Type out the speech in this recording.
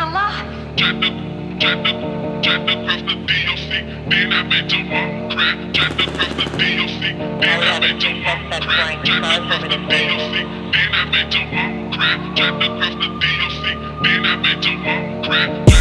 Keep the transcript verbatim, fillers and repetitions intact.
إلا الله. Captain, Captain, Captain across the D O C, then I made your mom cry. Captain across the D O C, then I made your mom cry. Captain across the D O C, then I made your mom cry. Captain across the D O C, then I made your mom cry.